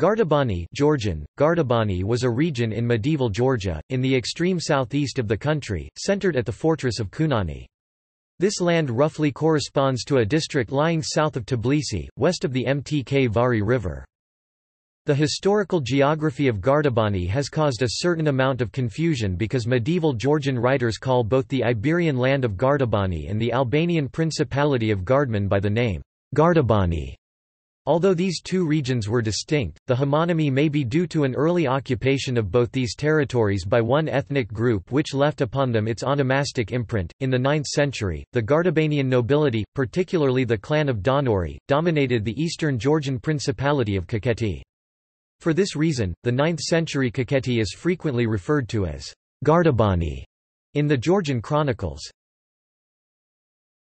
Gardabani, Georgian, Gardabani was a region in medieval Georgia, in the extreme southeast of the country, centered at the fortress of Khunani. This land roughly corresponds to a district lying south of Tbilisi, west of the Mtkvari River. The historical geography of Gardabani has caused a certain amount of confusion because medieval Georgian writers call both the Iberian land of Gardabani and the Albanian principality of Gardman by the name Gardabani. Although these two regions were distinct, the homonymy may be due to an early occupation of both these territories by one ethnic group which left upon them its onomastic imprint. In the 9th century, the Gardabanian nobility, particularly the clan of Donauri, dominated the eastern Georgian principality of Kakheti. For this reason, the 9th century Kakheti is frequently referred to as Gardabani in the Georgian chronicles.